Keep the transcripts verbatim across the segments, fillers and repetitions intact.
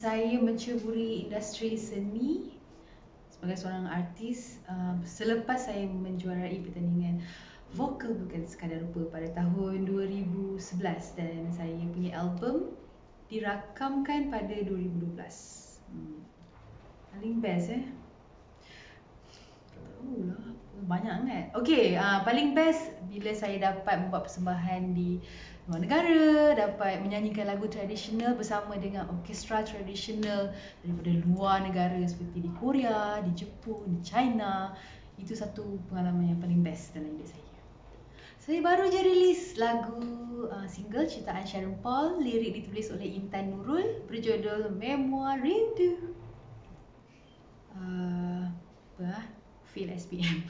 Saya mencuburi industri seni sebagai seorang artis uh, selepas saya menjuarai pertandingan vokal bukan sekadar rupa pada tahun dua ribu sebelas dan saya punya album dirakamkan pada dua ribu dua belas. Hmm. Paling best eh? Oh lah, banyak sangat. Okay, uh, paling best bila saya dapat membuat persembahan di luar negara, dapat menyanyikan lagu tradisional bersama dengan orkestra tradisional daripada luar negara seperti di Korea, di Jepun, di China. Itu satu pengalaman yang paling best dalam hidup saya. Saya baru je rilis lagu uh, single ciptaan Sharon Paul, lirik ditulis oleh Intan Nurul berjudul Memoir Rindu. Uh, apa lah? Feel S P M.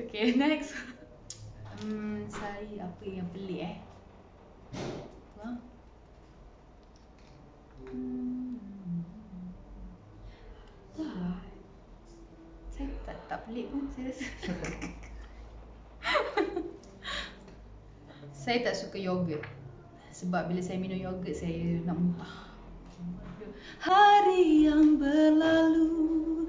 Okay, next. Hmm, saya apa yang pelik eh? Huh? Hmm. Wah. Saya tak, tak pelik pun saya rasa. Saya tak suka yogurt. Sebab bila saya minum yogurt saya nak muntah. Hari yang berlalu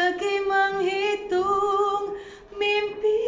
menghitung mimpi.